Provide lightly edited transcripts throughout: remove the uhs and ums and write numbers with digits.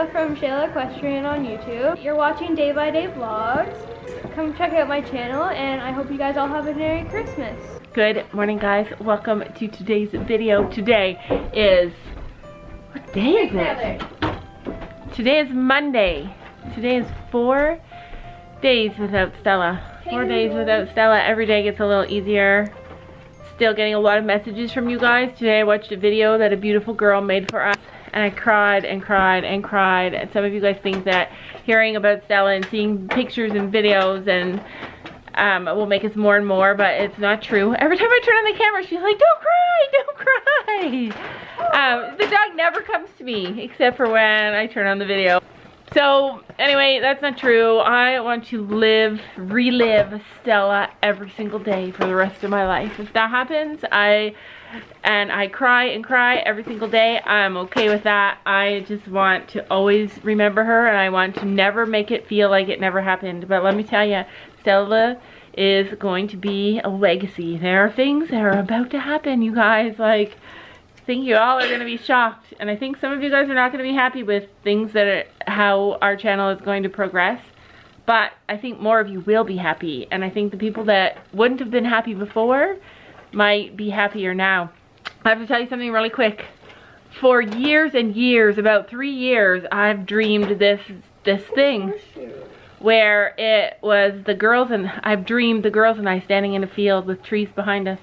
Shayla from Shayla Equestrian on YouTube. You're watching Day by Day Vlogs. Come check out my channel, and I hope you guys all have a Merry Christmas. Good morning, guys. Welcome to today's video. Today is... what day is it? Today is Monday. Today is 4 days without Stella. 4 days without Stella. Every day gets a little easier. Still getting a lot of messages from you guys. Today I watched a video that a beautiful girl made for us, and I cried and cried and cried. And some of you guys think that hearing about Stella and seeing pictures and videos and will make us more and more, but it's not true. Every time I turn on the camera, she's like, "Don't cry, don't cry." The dog never comes to me except for when I turn on the video. So anyway, that's not true. I want to relive Stella every single day for the rest of my life. If that happens, I cry and cry every single day. I'm okay with that. I just want to always remember her, and I want to never make it feel like it never happened. But let me tell you, Stella is going to be a legacy. There are things that are about to happen, you guys. Like, I think you all are going to be shocked, and I think some of you guys are not going to be happy with things that are how our channel is going to progress, but I think more of you will be happy, and I think the people that wouldn't have been happy before might be happier now. I have to tell you something really quick. For years and years, about 3 years, I've dreamed this thing where it was the girls, and I've dreamed the girls and I standing in a field with trees behind us,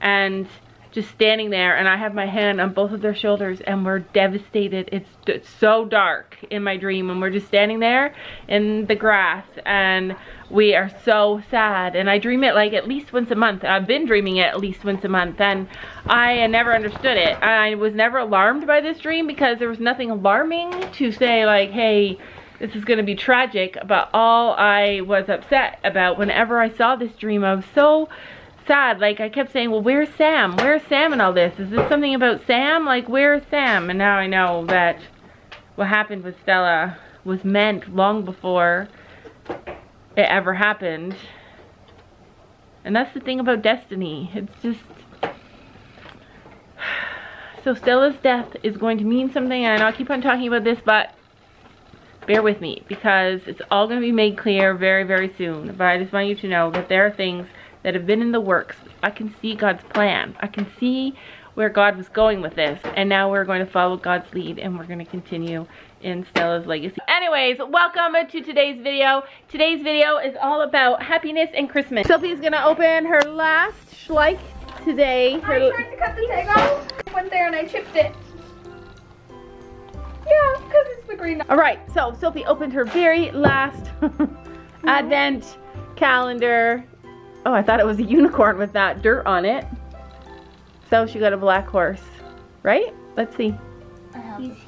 and just standing there, and I have my hand on both of their shoulders, and we're devastated. It's so dark in my dream, and we're just standing there in the grass, and we are so sad. And I dream it like at least once a month. I've been dreaming it at least once a month, and I never understood it. I was never alarmed by this dream because there was nothing alarming to say like, hey, this is going to be tragic. But all I was upset about whenever I saw this dream, I was so sad. Like, I kept saying, well, where's Sam? Where's Sam in all this? Is this something about Sam? Like, where's Sam? And now I know that what happened with Stella was meant long before it ever happened. And that's the thing about destiny. It's just... so Stella's death is going to mean something, and I'll keep on talking about this, but bear with me, because it's all going to be made clear very, very soon. But I just want you to know that there are things that have been in the works. I can see God's plan. I can see where God was going with this, and now we're going to follow God's lead, and we're going to continue in Stella's legacy. Anyways, welcome to today's video. Today's video is all about happiness and Christmas. Sophie's going to open her last schleich today. I tried to cut the tag off. I went there and I chipped it. Yeah, because it's the green. Alright, so Sophie opened her very last Advent calendar. Oh, I thought it was a unicorn with that dirt on it. So she got a black horse, right? Let's see.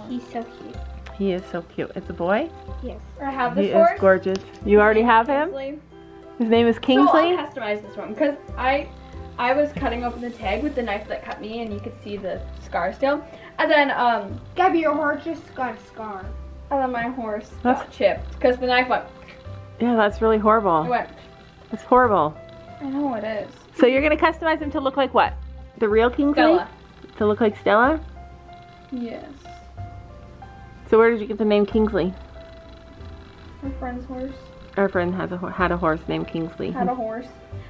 He's so cute. He is so cute. It's a boy? Yes. I have this horse. He is gorgeous. You already have him? His name is Kingsley? So I'll customize this one, because I was cutting open the tag with the knife that cut me, and you could see the scar still. And then, Gabby, your horse just got a scar. And then my horse got chipped, because the knife went... yeah, that's really horrible. It went... it's horrible. I know it is. So you're going to customize them to look like what? The real Kingsley? Stella. To look like Stella? Yes. So where did you get the name Kingsley? My friend's horse. Our friend had a horse named Kingsley. Had a horse.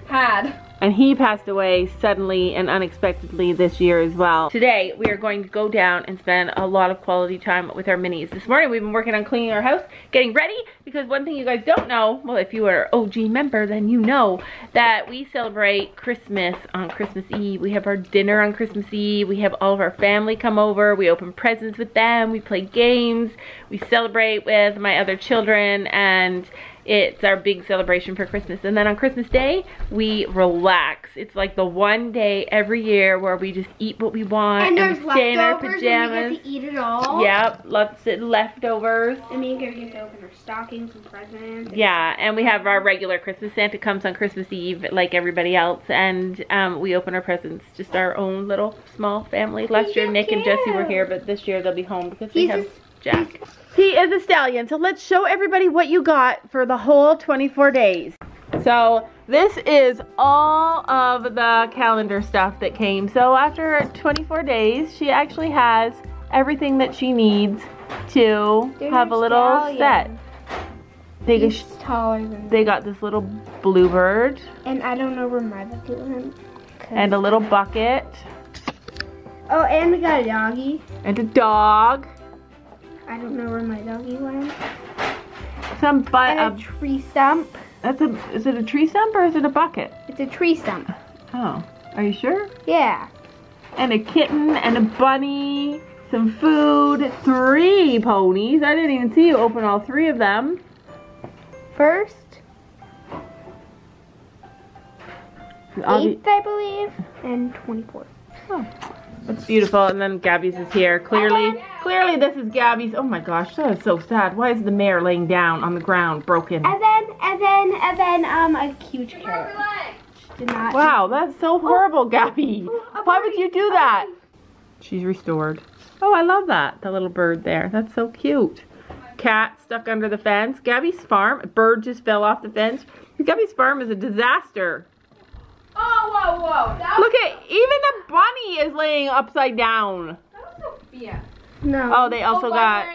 Had. And he passed away suddenly and unexpectedly this year as well. Today, we are going to go down and spend a lot of quality time with our minis. This morning, we've been working on cleaning our house, getting ready, because one thing you guys don't know, well, if you are an OG member, then you know that we celebrate Christmas on Christmas Eve. We have our dinner on Christmas Eve. We have all of our family come over. We open presents with them. We play games. We celebrate with my other children, and it's our big celebration for Christmas. And then on Christmas Day, we relax. It's like the one day every year where we just eat what we want. And there's leftovers, stay in our pajamas. And we get to eat it all. Yep, lots of leftovers. And we get to open our stockings and presents. Yeah, and we have our regular Christmas. Santa comes on Christmas Eve like everybody else. And we open our presents. Just our own little small family. Last year, Nick and Jesse were here, but this year they'll be home because we have Jack. He is a stallion, so let's show everybody what you got for the whole 24 days. So this is all of the calendar stuff that came. So after 24 days, she actually has everything that she needs to have a little set. He's taller than they got this little bluebird. And I don't know where my bucket went. And a little bucket. Oh, and we got a doggy. And a dog. I don't know where my doggy went. Some butt. And a tree stump. That's a. Is it a tree stump or is it a bucket? It's a tree stump. Oh, are you sure? Yeah. And a kitten and a bunny, some food, 3 ponies. I didn't even see you open all 3 of them. First, 8th, I believe, and 24th. Oh, that's beautiful. And then Gabby's is here. Clearly, this is Gabby's. Oh my gosh, that is so sad. Why is the mare laying down on the ground, broken? And then, a huge carrot. Wow, that's so horrible, Gabby. Why would you do that? She's restored. Oh, I love that. The little bird there. That's so cute. Cat stuck under the fence. Gabby's farm. A bird just fell off the fence. Gabby's farm is a disaster. Oh, whoa, whoa. Look at, even the bunny is laying upside down. That was Sophia. No. Oh, they also got,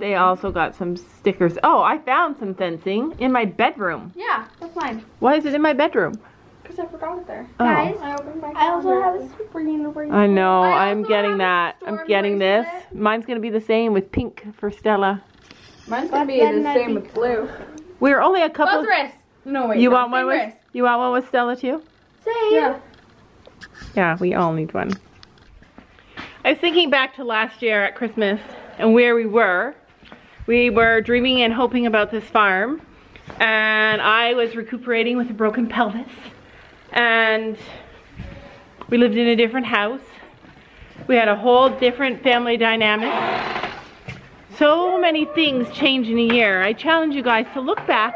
they also got some stickers. Oh, I found some fencing in my bedroom. Yeah, that's mine. Why is it in my bedroom? I forgot it there. Oh. Guys, I also have a super universe. I know, I'm getting that. I'm getting this. Mine's going to be the same with pink for Stella. Mine's going to be the same with blue. We're only a couple... Both wrists. No, wait. You want one with Stella too? Same. Yeah. Yeah, we all need one. I was thinking back to last year at Christmas and where we were. We were dreaming and hoping about this farm. And I was recuperating with a broken pelvis. And we lived in a different house. We had a whole different family dynamic. So many things change in a year. I challenge you guys to look back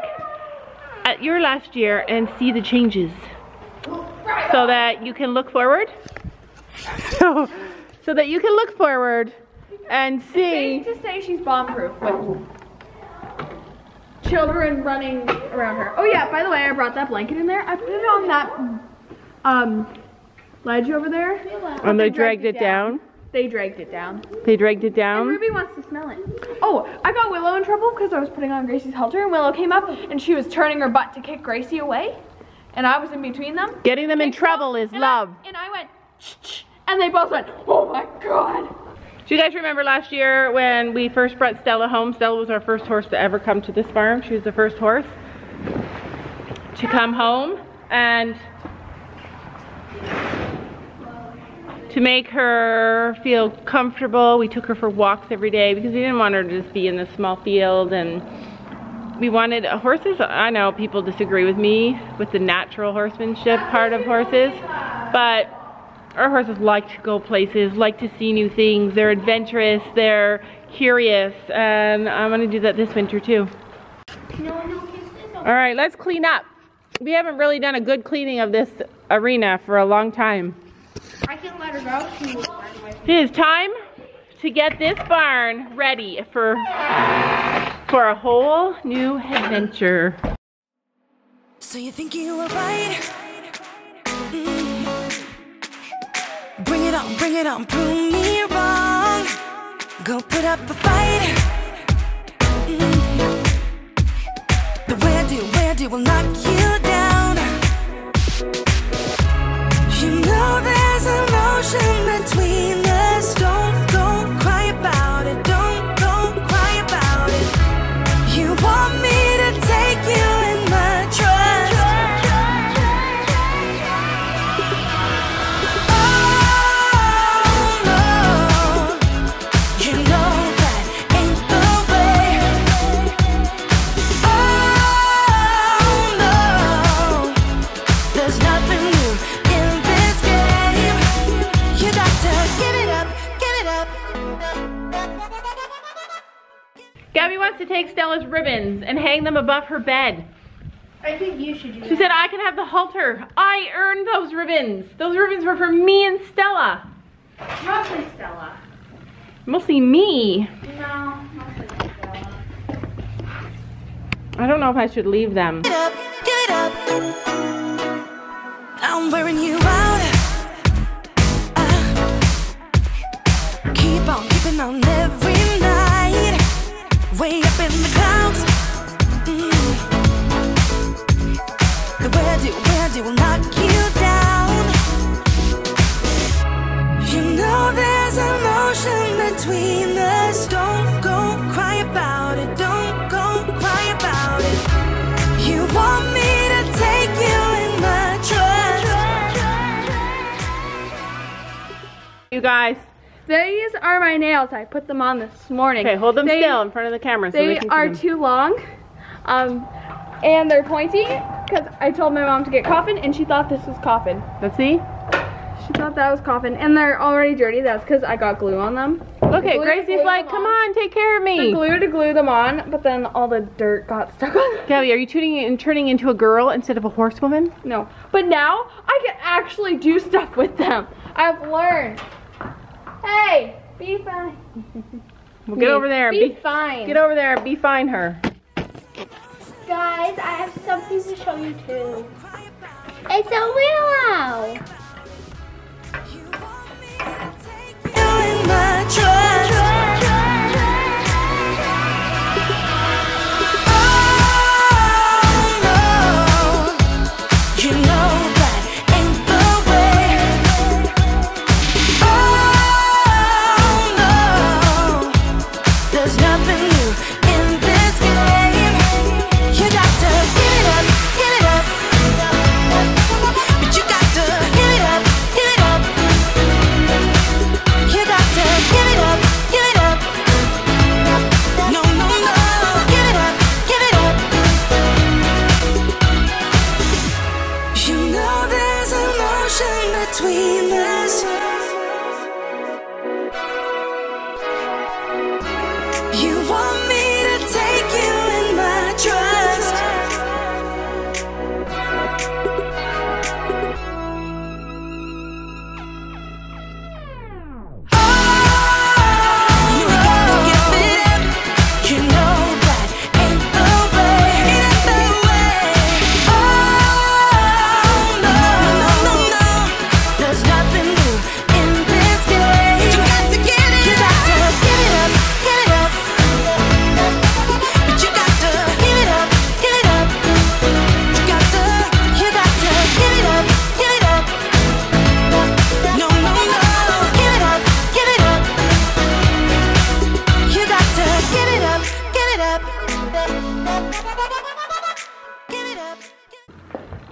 at your last year and see the changes so that you can look forward. So that you can look forward and see. It's safe to say she's bomb-proof with children running around her. Oh yeah, by the way, I brought that blanket in there. I put it on that ledge over there. And they dragged it down? They dragged it down. They dragged it down? And Ruby wants to smell it. Oh, I got Willow in trouble because I was putting on Gracie's halter and Willow came up and she was turning her butt to kick Gracie away. And I was in between them. Getting them in trouble is love. And I went, shh, and they both went, oh my God. Do you guys remember last year when we first brought Stella home? Stella was our first horse to ever come to this farm. She was the first horse to come home and to make her feel comfortable. We took her for walks every day because we didn't want her to just be in this small field and we wanted horses. I know people disagree with me with the natural horsemanship part of horses, but our horses like to go places, like to see new things. They're adventurous, they're curious, and I'm gonna do that this winter too. All right, let's clean up. We haven't really done a good cleaning of this arena for a long time. I can let her go. She will find a way. It is time to get this barn ready for a whole new adventure. So you think you were right? Bring it on, prove me wrong. Go put up a fight. The way I do will knock you down. You know there's an ocean between us. Don't cry about it. Don't cry about it. You want me to take you in my trust. Gabby wants to take Stella's ribbons and hang them above her bed. I think you should do that. She said, I can have the halter. I earned those ribbons. Those ribbons were for me and Stella. Mostly Stella. Mostly me. No, mostly Stella. I don't know if I should leave them. Give it up, I'm wearing you out. Keep on keeping on every night. way up in the clouds. The world it will knock you down. You know there's emotion between us. Don't go cry about it, don't go cry about it. You want me to take you in my trust. You guys, these are my nails. I put them on this morning. Okay, hold them still in front of the camera. So they are too long, and they're pointy because I told my mom to get coffin, and she thought this was coffin. Let's see. She thought that was coffin, and they're already dirty. That's because I got glue on them. Okay, Gracie's like, come on, take care of me. The glue to glue them on, but then all the dirt got stuck on them. Gabby, are you turning into a girl instead of a horsewoman? No, but now I can actually do stuff with them. I've learned. Hey, be fine. Well, get over there. Be fine. Get over there and be fine her. Guys, I have something to show you too. It's a Willow.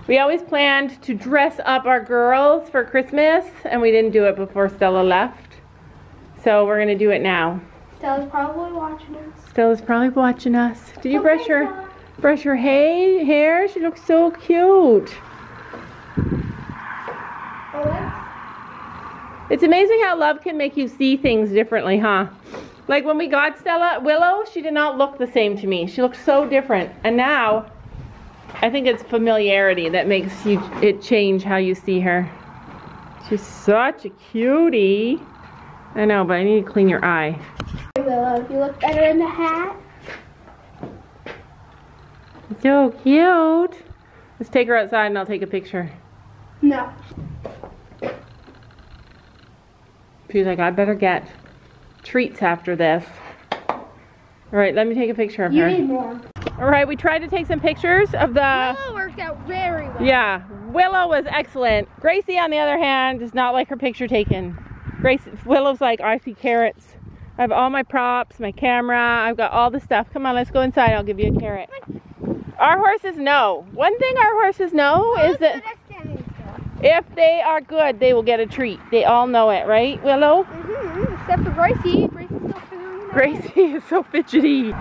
We always planned to dress up our girls for Christmas, and we didn't do it before Stella left. So we're gonna do it now. Stella's probably watching us. Stella's probably watching us. Did you brush her hair? She looks so cute. It's amazing how love can make you see things differently, huh? Like when we got Willow, she did not look the same to me. She looked so different, and now I think it's familiarity that makes it change how you see her. She's such a cutie. I know, but I need to clean your eye. Willow, you look better in the hat. So cute. Let's take her outside and I'll take a picture. No. She's like, I better get treats after this. All right, let me take a picture of her. You need more. All right, we tried to take some pictures of the... Willow worked out very well. Yeah, Willow was excellent. Gracie, on the other hand, does not like her picture taken. Willow's like, I see carrots. I have all my props, my camera, I've got all the stuff. Come on, let's go inside, I'll give you a carrot. Our horses know. One thing our horses know is that if they are good, they will get a treat. They all know it, right, Willow? Mm-hmm, except for Gracie. Gracie is so fidgety.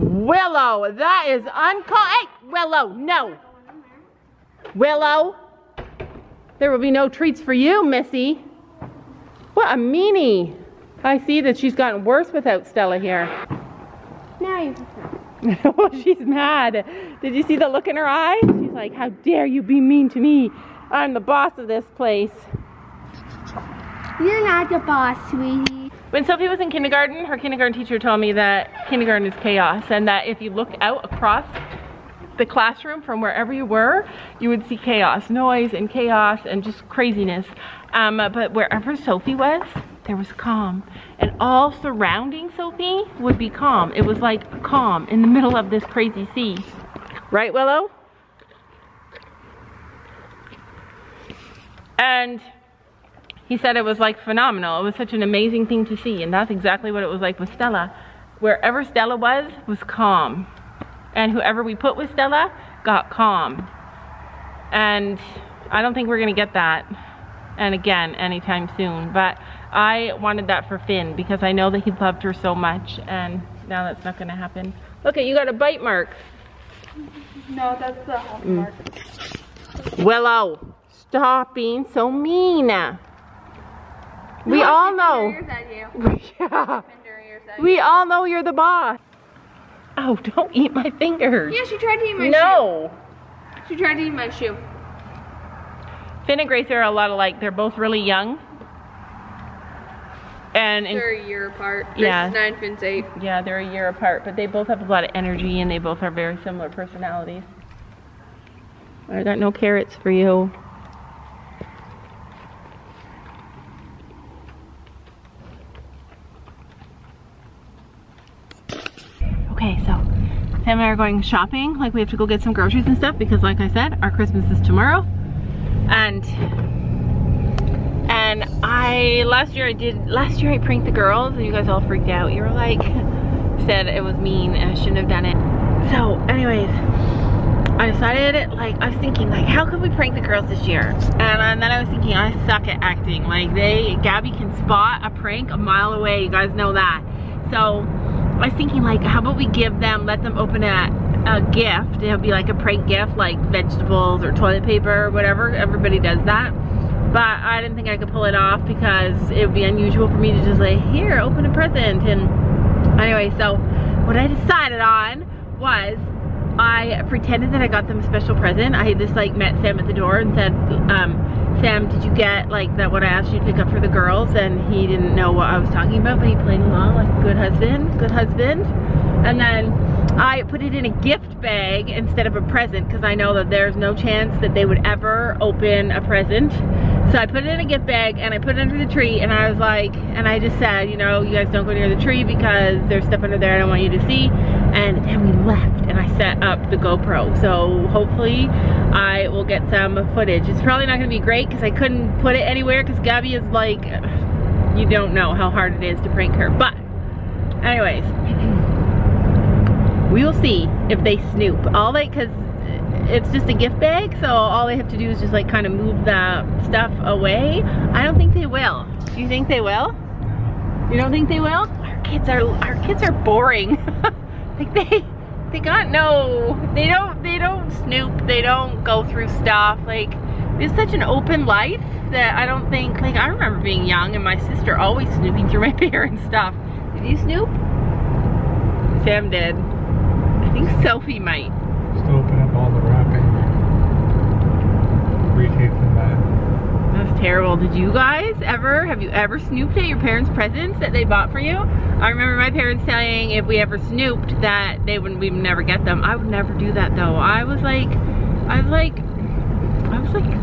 Willow, that is uncalled. Hey, Willow, no. Willow, there will be no treats for you, Missy. What a meanie. I see that she's gotten worse without Stella here. Now you can tell. Well, she's mad. Did you see the look in her eye? She's like, how dare you be mean to me? I'm the boss of this place. You're not the boss, sweetie. When Sophie was in kindergarten, her kindergarten teacher told me that kindergarten is chaos, and that if you look out across the classroom from wherever you were, you would see chaos, noise and chaos and just craziness. But wherever Sophie was, there was calm, and all surrounding Sophie would be calm. It was like calm in the middle of this crazy sea. Right, Willow? And he said it was like phenomenal. It was such an amazing thing to see, and that's exactly what it was like with Stella. Wherever Stella was calm. And whoever we put with Stella got calm. And I don't think we're gonna get that, and again, anytime soon. But I wanted that for Finn because I know that he loved her so much, and now that's not gonna happen. Look at, you got a bite mark. No, that's the hot mark. Willow, stop being so mean. No, we all know. Yeah. We all know you're the boss. Oh, don't eat my fingers. Yeah, she tried to eat my shoe. No. She tried to eat my shoe. Finn and Gracie are a lot alike. They're both really young. And they're a year apart. Yeah. Gracie's 9, Finn's 8. Yeah, they're a year apart, but they both have a lot of energy, and they both are very similar personalities. I got no carrots for you. Okay, so Sam and I are going shopping. Like, we have to go get some groceries and stuff because, like I said, our Christmas is tomorrow. And last year I pranked the girls, and you guys all freaked out. You were like, said it was mean and I shouldn't have done it. So anyways, I decided, like, I was thinking, like, how could we prank the girls this year? And then I was thinking, I suck at acting. Like, Gabby can spot a prank a mile away. You guys know that. So I was thinking, like, how about we let them open a gift. It'll be like a prank gift, like vegetables or toilet paper or whatever. Everybody does that. But I didn't think I could pull it off because it would be unusual for me to just say, here, open a present. And anyway, so what I decided on was I pretended that I got them a special present. I just, like, met Sam at the door and said, Sam, did you get, like, that what I asked you to pick up for the girls? And he didn't know what I was talking about, but he played along like a good husband. And then I put it in a gift bag instead of a present because I know that there's no chance that they would ever open a present. So I put it in a gift bag and I put it under the tree, and I was like, and I just said, you know, you guys don't go near the tree because there's stuff under there I don't want you to see. And then we left, and I set up the GoPro. So hopefully I will get some footage. It's probably not gonna be great because I couldn't put it anywhere because Gabby is like, you don't know how hard it is to prank her. But anyways, we will see if they snoop. Cause it's just a gift bag, so all they have to do is just, like, kind of move the stuff away. I don't think they will. Do you think they will? You don't think they will? Our kids are boring. Like, they got no, they don't snoop, they don't go through stuff. Like, it's such an open life that I don't think, like, I remember being young and my sister always snooping through my parents' stuff. Did you snoop? Sam did. I think Sophie might. Just open up all the wrapping. Retape them back. That's terrible. Did you guys ever, have you ever snooped at your parents' presents that they bought for you? I remember my parents saying if we ever snooped that we'd never get them. I would never do that though. I was like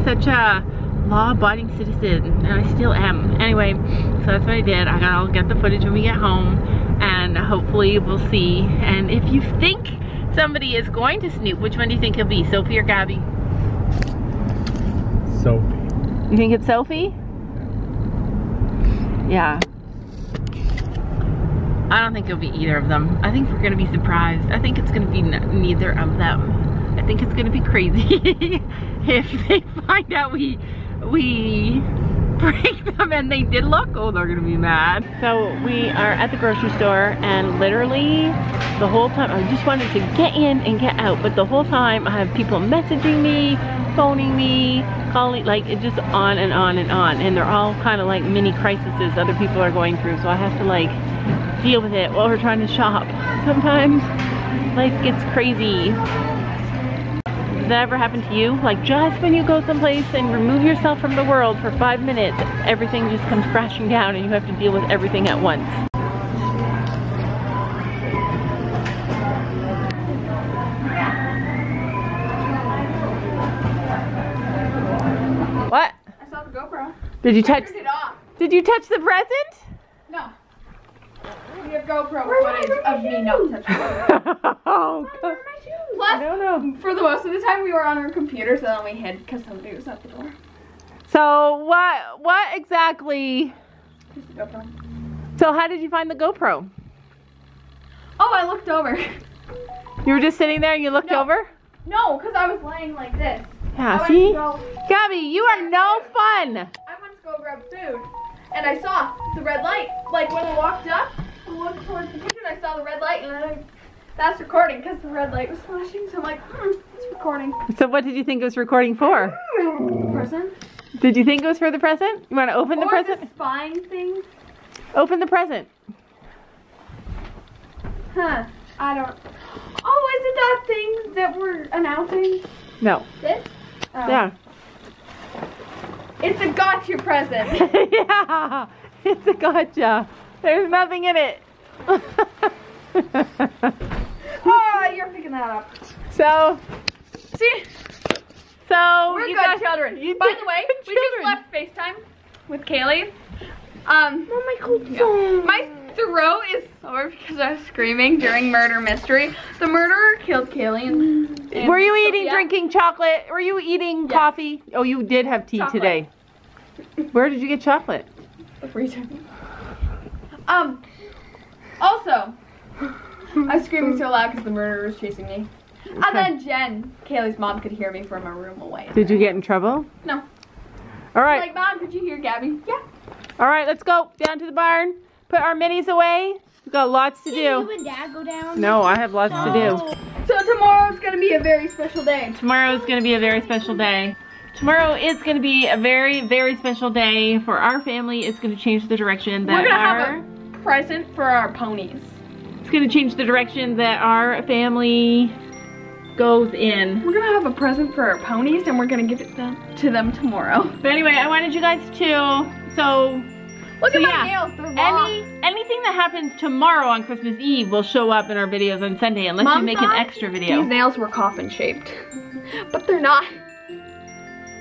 such a law-abiding citizen, and I still am. Anyway, so that's what I did. I'll get the footage when we get home, and hopefully we'll see. And if you think somebody is going to snoop, which one do you think he'll be? Sophie or Gabby? Sophie. You think it's Sophie? Yeah. I don't think it'll be either of them. I think we're gonna be surprised. I think it's gonna be neither of them. I think it's gonna be crazy if they find out we prank them and they did look. Oh, they're gonna be mad. So we are at the grocery store, and literally the whole time I just wanted to get in and get out, but the whole time I have people messaging me, phoning me, calling, like it just on and on and on. And they're all kind of like mini crises other people are going through. So I have to like deal with it while we're trying to shop. Sometimes life gets crazy. Does that ever happen to you? Like just when you go someplace and remove yourself from the world for 5 minutes, everything just comes crashing down and you have to deal with everything at once. Did you touch it off? Did you touch the present? No. We have GoPro footage of me not touching it. Oh, God. Plus, I don't know. For the most of the time we were on our computer, so then we hid because somebody was at the door. So what exactly? Just the GoPro. So how did you find the GoPro? Oh, I looked over. You were just sitting there and you looked over? No, because I was laying like this. Yeah, see? Gabby, you are no fun. Go grab food, and I saw the red light. Like when I walked up, I looked towards the kitchen, I saw the red light, and then that's recording because the red light was flashing. So I'm like, it's recording. So what did you think it was recording for? The present. Did you think it was for the present? You want to open the present? Or the spying thing. Open the present. Huh? I don't. Oh, is it that thing that we're announcing? No. This? Oh. Yeah. It's a gotcha present. Yeah, it's a gotcha. There's nothing in it. Oh, you're picking that up. So, see? So, we're good children. By the way, we just left FaceTime with Kayleigh. My throat is sore because I was screaming during murder mystery. The murderer killed Kayleigh and were you eating, drinking chocolate? Were you eating coffee? Oh, you did have tea today. Where did you get chocolate? Also, I was screaming so loud because the murderer was chasing me. Okay. And then Jen, Kayleigh's mom, could hear me from a room away. Did you get in trouble? No. All right. Like, Mom, could you hear Gabby? Yeah. All right, let's go down to the barn. Put our minis away. We've got lots to do. Can you and Dad go down? No, I have lots to do. So tomorrow's going to be a very special day. Tomorrow's going to be a very special day. Tomorrow is going to be a very, very special day for our family. It's going to change the direction that we're going to have a present for our ponies. It's going to change the direction that our family goes in. We're going to have a present for our ponies and we're going to give it to them tomorrow. But anyway, I wanted you guys to, look at my nails, they're raw. Anything that happens tomorrow on Christmas Eve will show up in our videos on Sunday unless Mom you make an extra video. These nails were coffin shaped, but they're not.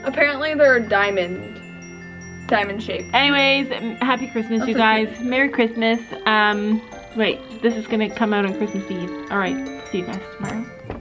Apparently they're diamond shaped. Anyways, happy Christmas, you guys. Merry Christmas. Wait, this is gonna come out on Christmas Eve. All right, see you guys tomorrow.